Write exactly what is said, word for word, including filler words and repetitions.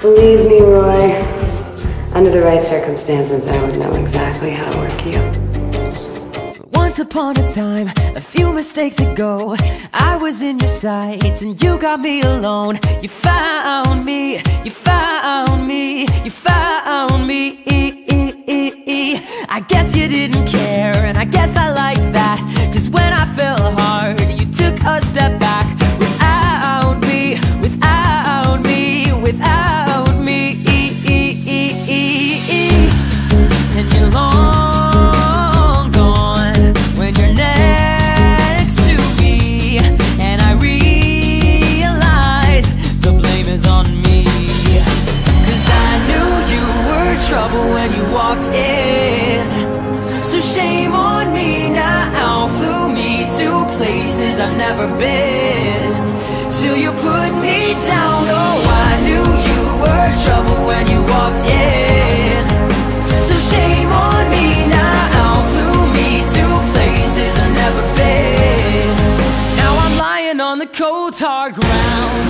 Believe me, Roy, under the right circumstances, I would know exactly how to work you. Once upon a time, a few mistakes ago, I was in your sights and you got me alone. You found me, you found me, you found me. I guess you didn't care, and I guess I like that, 'cause when I fell hard, you took a step back. Without me, without me, without me. When you walked in, so shame on me now. Flew me to places I've never been, till you put me down. Oh, I knew you were trouble when you walked in, so shame on me now. Flew me to places I've never been. Now I'm lying on the cold hard ground.